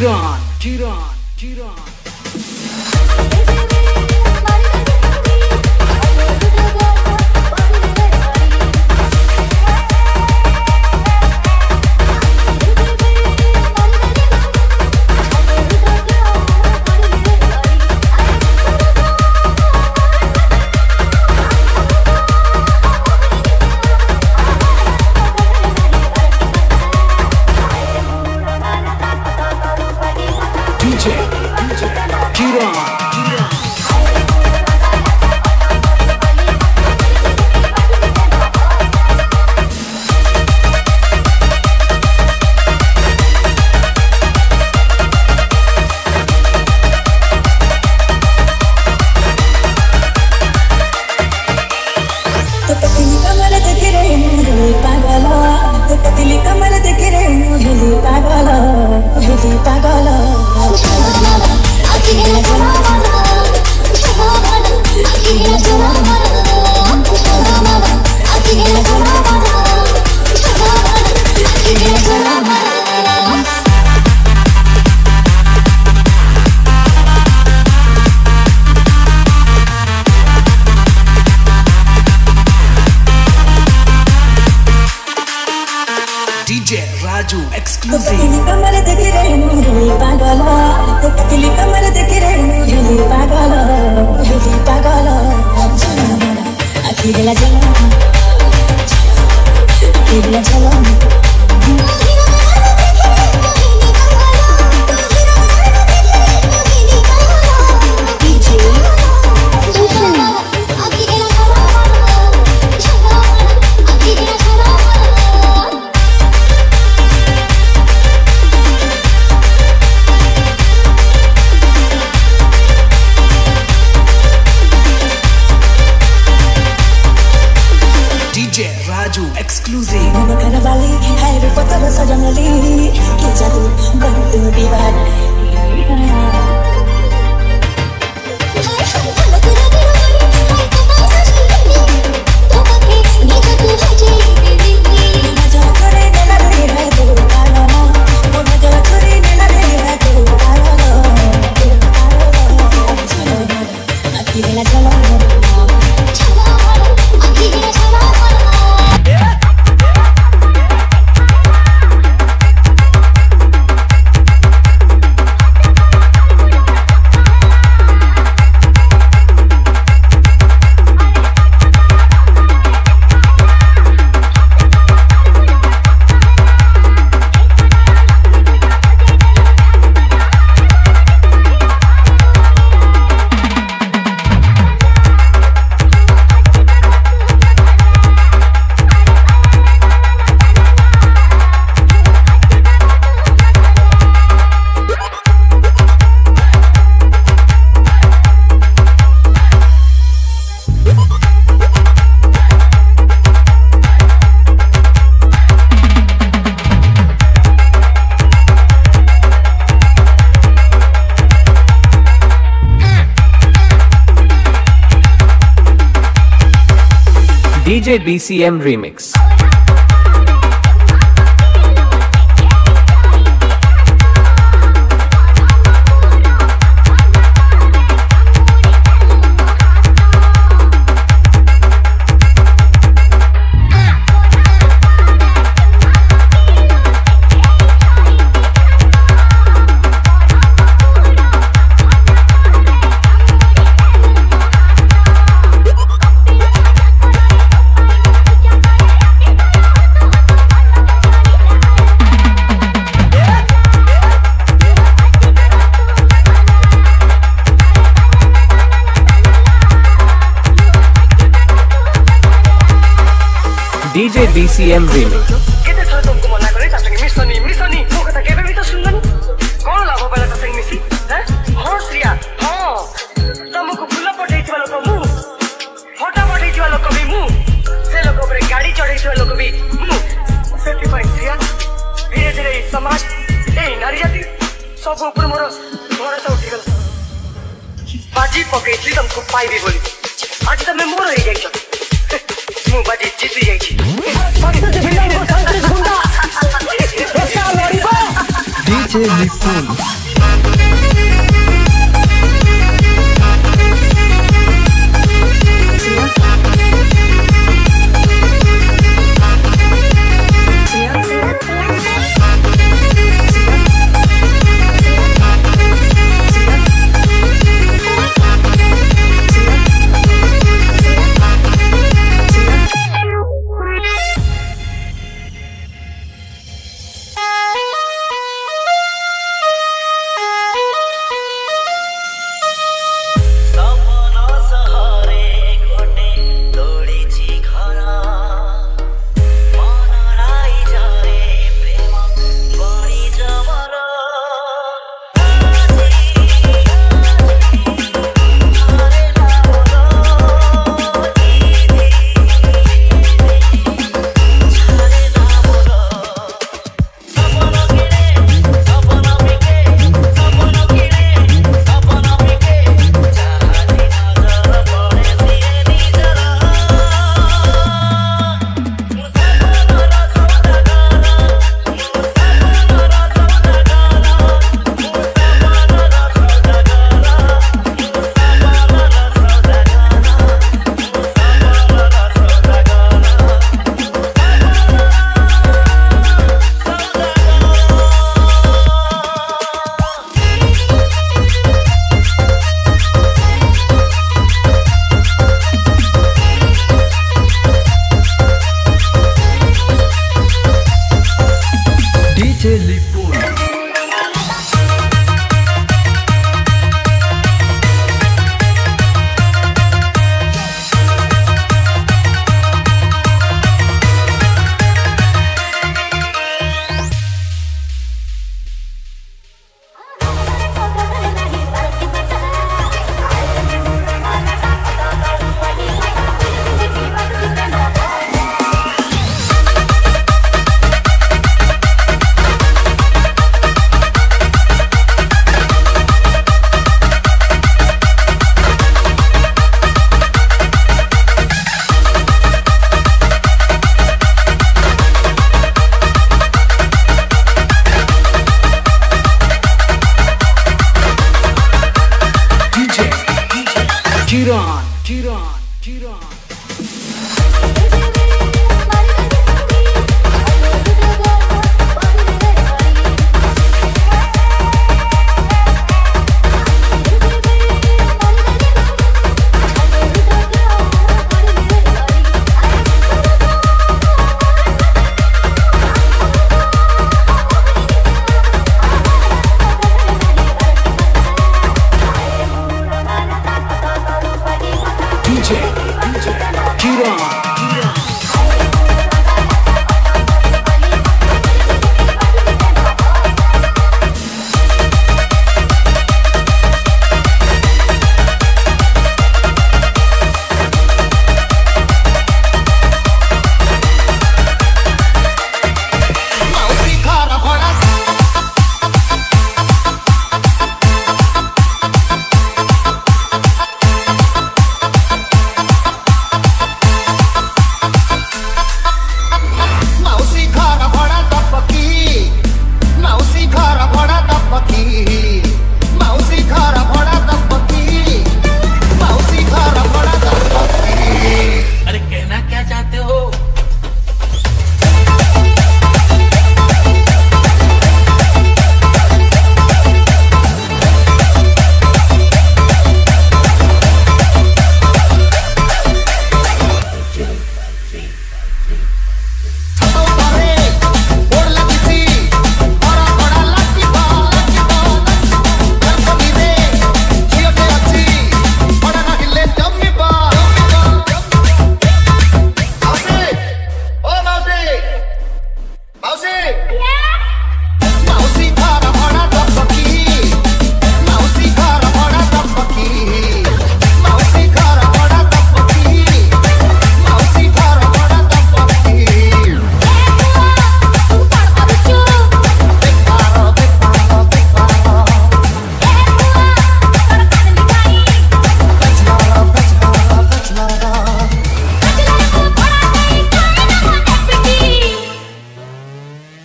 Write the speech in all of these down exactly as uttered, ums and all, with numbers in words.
Kiran, Kiran, Kiran. D J B C M remix. D J B C M remix. Kita salah tunggu mana kau ni? Tapi Missoni, Missoni, kau kata kau ni tak sungguh ni? Kau lawa bela tak sungguh Missi, hah? Hah, Sriya, hah. Kamu kau bulan poteh jual kau mu, hota poteh jual kau bi mu, selo kau beri gadi ceri jual kau bi mu. Certified Sriya, diri diri samaj, eh nari jati, semua upur moros, moros out dikal. Baji pocket li kamu pai bi boli, aja tak memor lagi jadikan. मुंह बाजी जीत जाएगी पत्ते से बिल्ला को संतरे घुंडा ऐसा लड़ीबा D J Bipul. Kiran, Kiran, Kiran.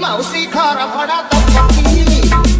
Mausi khara bada tapaki.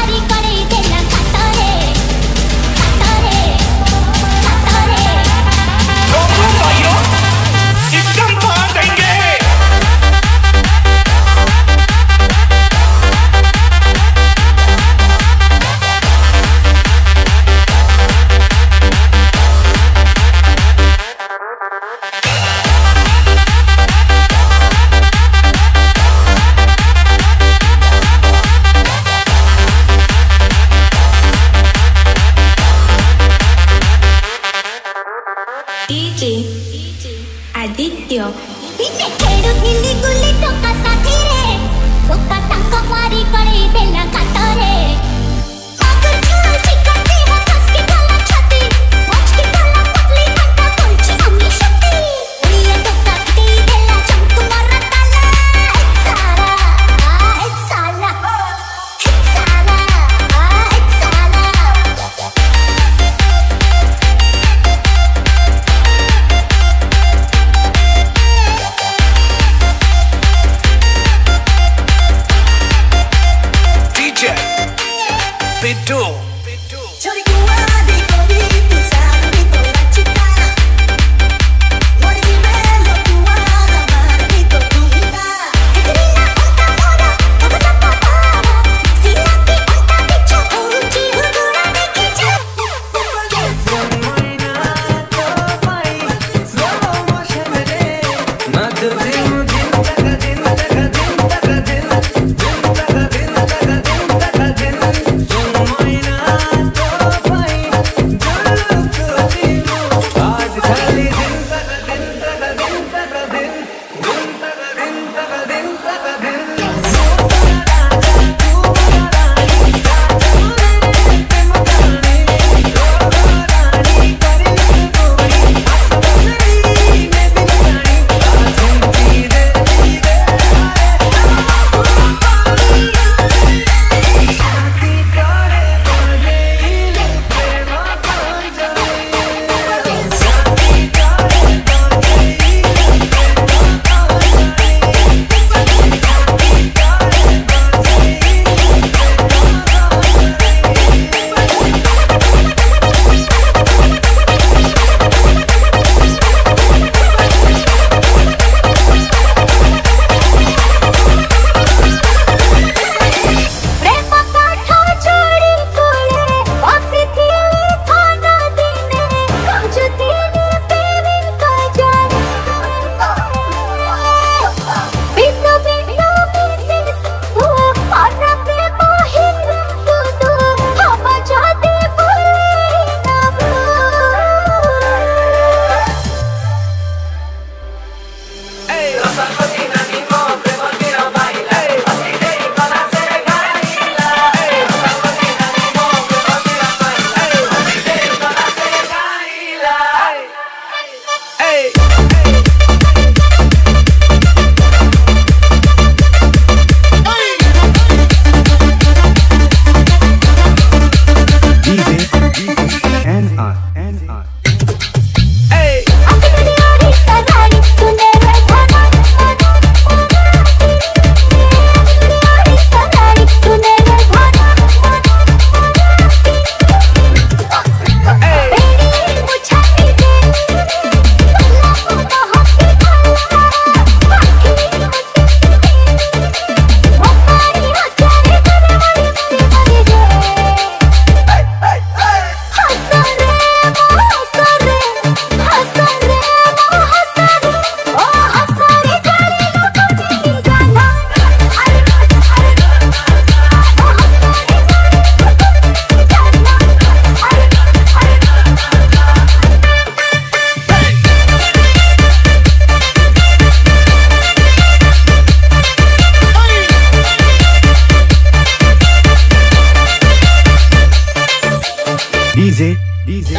What DJ DJ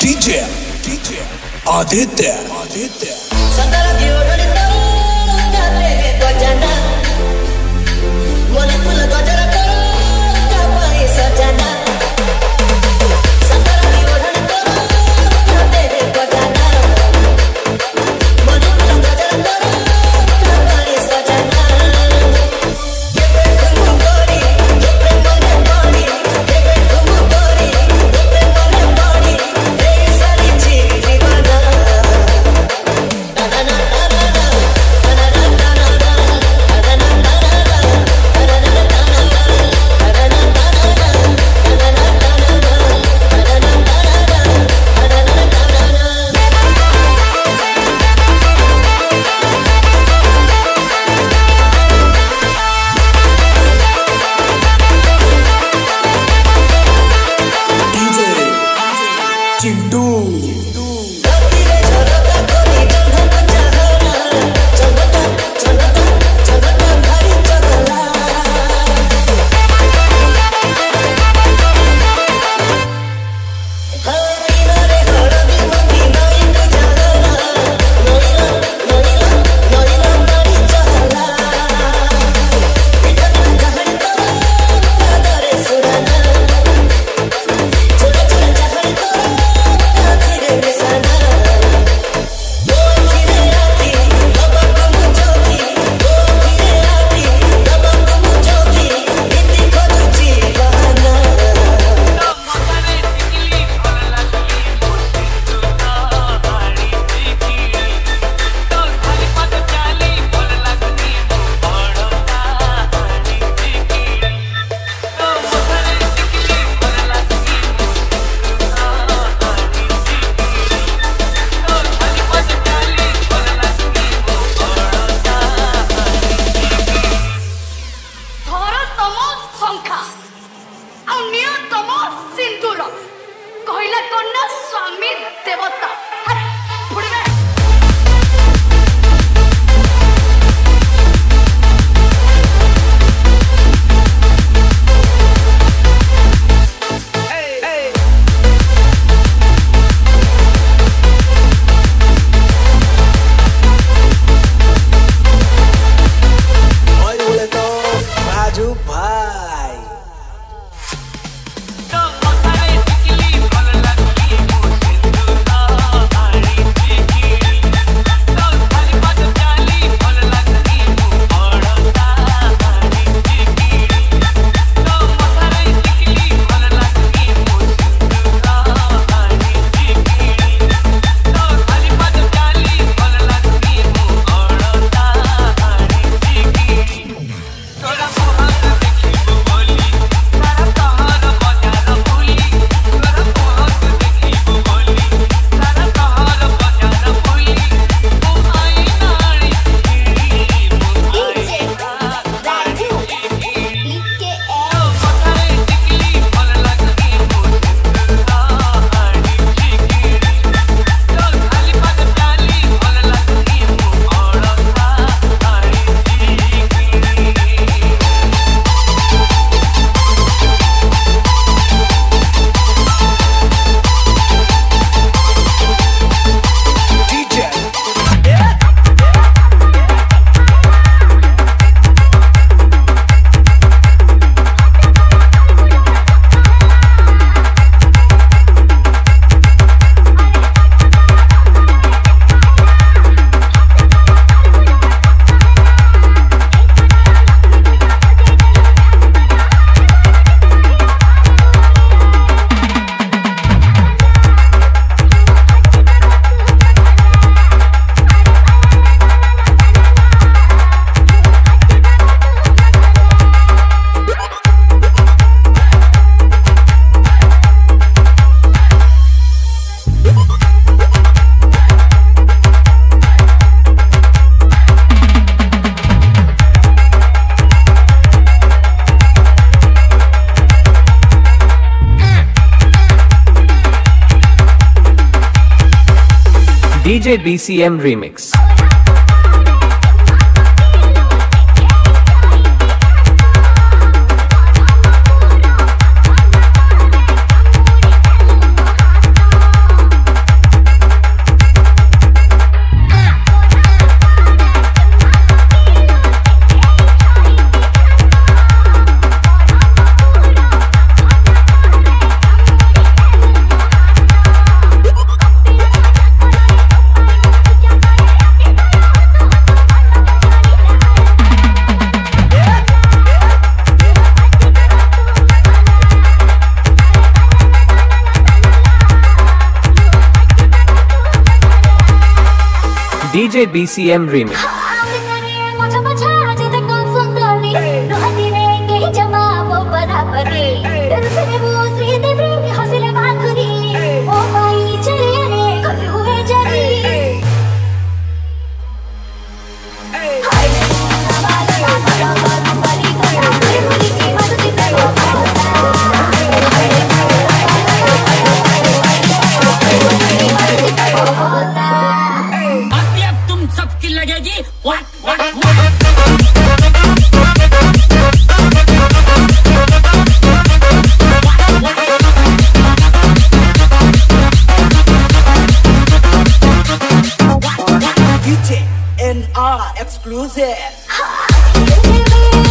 DJ DJ Aditya Aditya Sandara ki odinda gaate to jana mone pula gajara ka pae sajana D J B C M remix. D J B C M remix. What? What? What? D J N R exclusive. N R exclusive.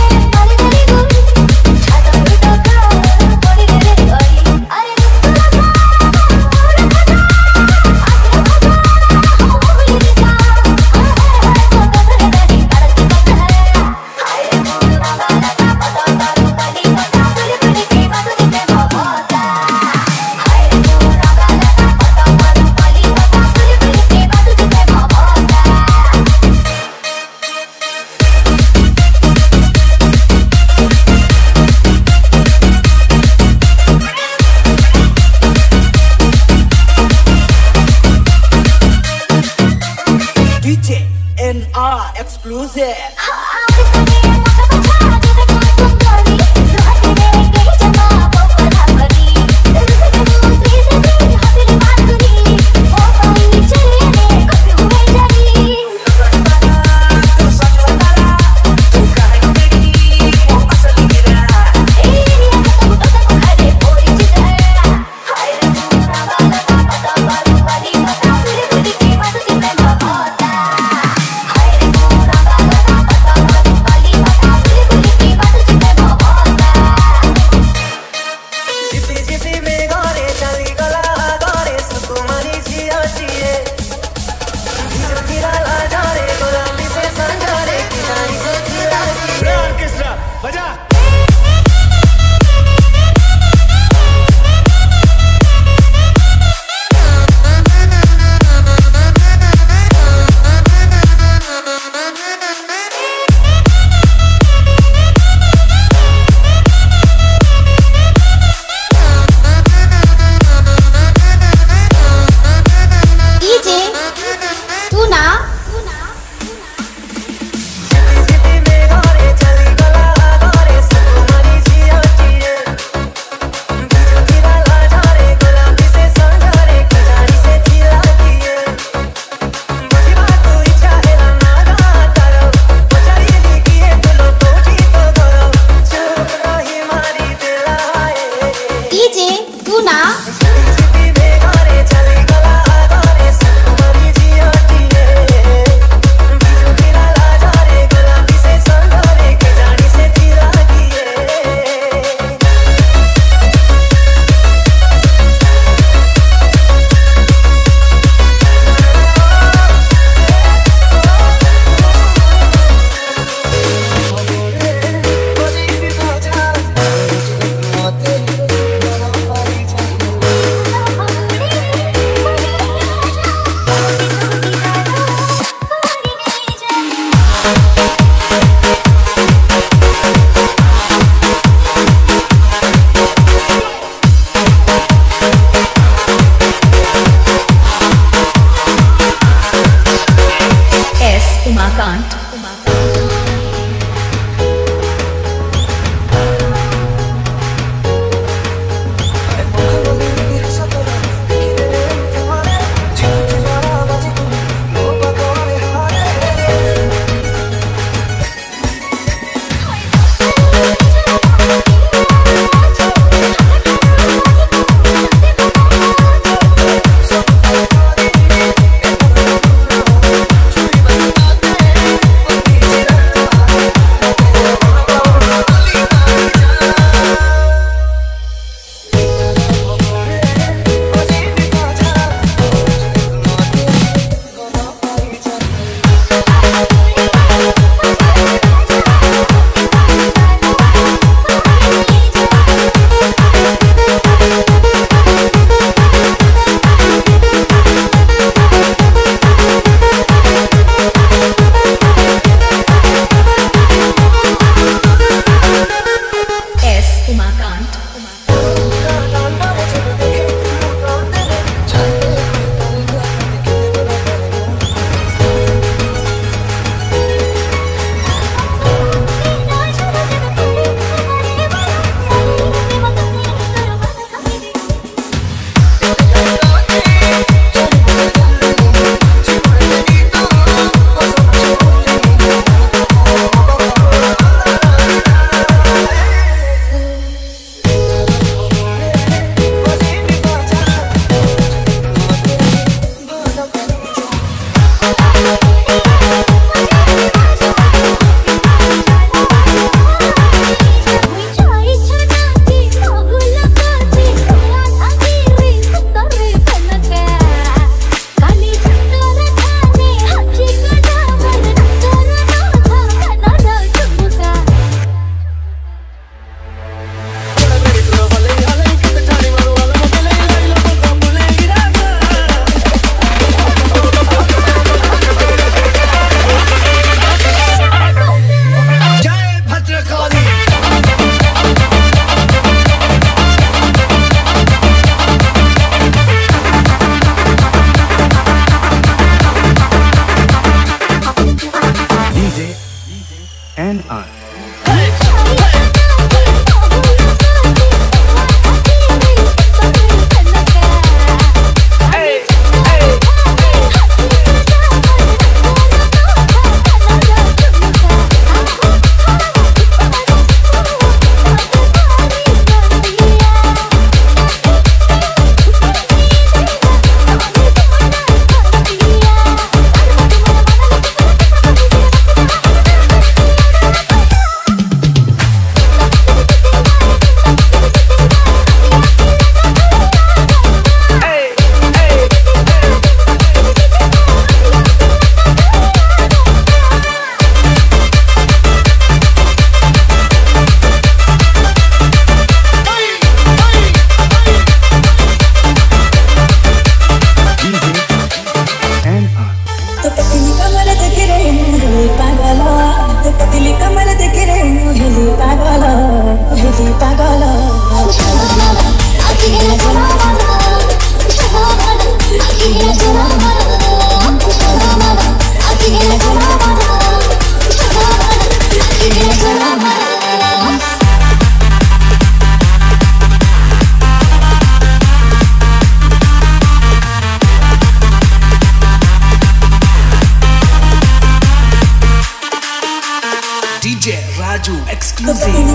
exclusive.